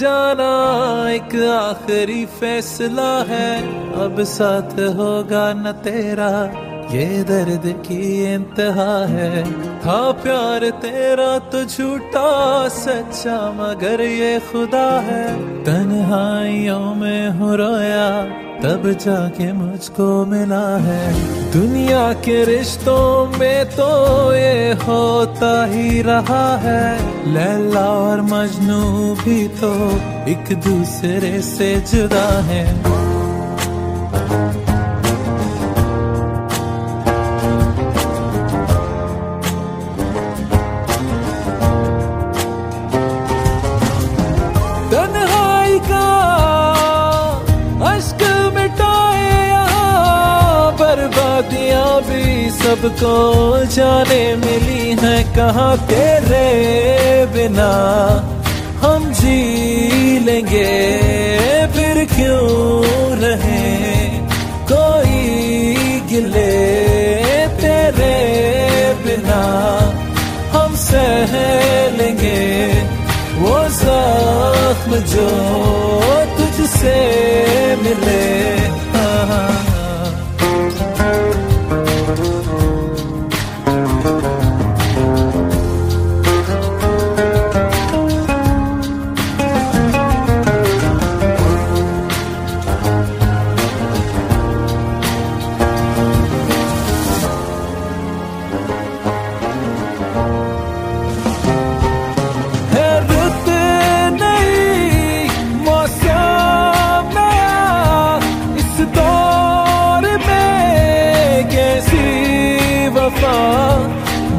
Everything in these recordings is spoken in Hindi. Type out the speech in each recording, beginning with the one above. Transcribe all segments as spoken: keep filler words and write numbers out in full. जाना एक आखिरी फैसला है, अब साथ होगा न तेरा, ये दर्द की इंतहा है। था प्यार तेरा तो झूठा सच्चा मगर ये खुदा है, तन्हाइयों में हूँ रोया तब जाके मुझको मिला है। दुनिया के रिश्तों में तो ये होता ही रहा है, लैला और मजनू भी तो एक दूसरे से जुदा है। तन्हाई का अश्क मिटाए यहाँ, बर्बादियाँ भी सबको जाने मिली है, कहाँ तेरे बिना हम जी लेंगे फिर क्यों रहे कोई गिले, तेरे बिना हम सह लेंगे वो ज़ख्म जो तुझसे मिले।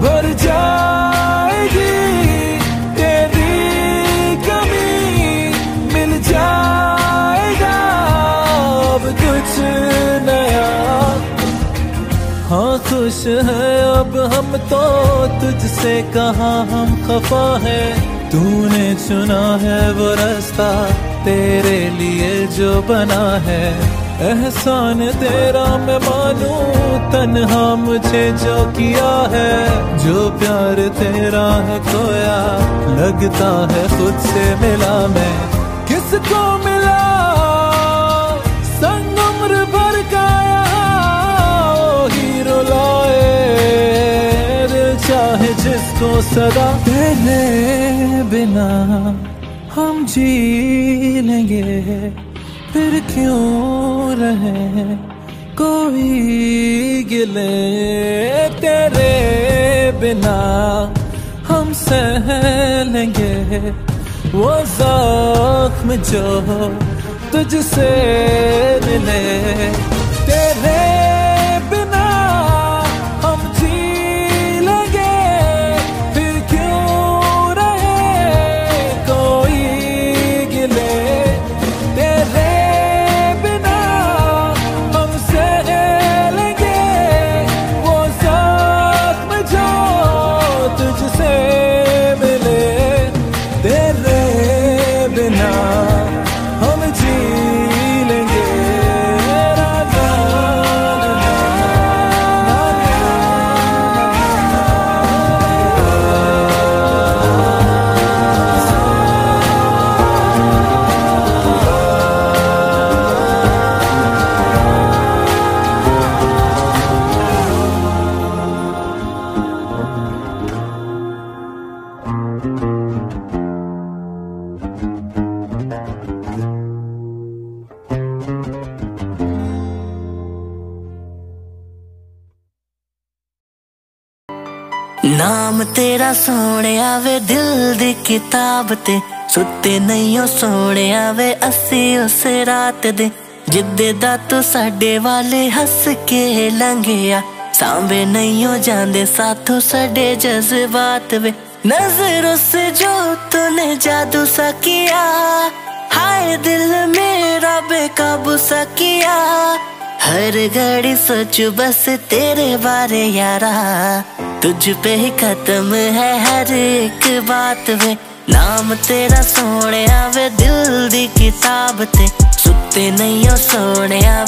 भर जाएगी तेरी कमी, मिल जाएगा अब कुछ नया। हाँ खुश है अब हम तो तुझसे कहाँ हम खफा है, तूने चुना है वो रास्ता तेरे लिए जो बना है। एहसान तेरा मैं मानूं तन्हा मुझे जो किया है, जो प्यार तेरा है खोया लगता है खुद से मिला मैं। किसको मिला संग उम्र भर का यहाँ, ही रुलाए दिल चाहे जिसको सदा, तेरे बिना हम जी लेंगे फिर क्यों रहे कोई गिले, तेरे बिना हम सह लेंगे वो ज़ख्म जो तुझसे मिले। तेरे बिना हम जी लेंगे फिर क्यों रहे कोई गिले, तेरे नाम तेरा सोने आवे दिल दी किताब ते, सुते नहीं हो सोने आवे असी उस रात दे, जिदे दा तू साडे वाले हस के लंघिया, सांभे नहीं हो जांदे साथों साडे जज्बात वे। नजरों से जो तूने जादू सा किया, हाय दिल मेरा बेकाबू सा किया, हर घड़ी सोचू बस तेरे बारे यारा, तुझ पे ही खत्म है हर एक बात वे। नाम तेरा सोने आवे दिल दी किताब ते, सुते नहीं हो सोने आवे।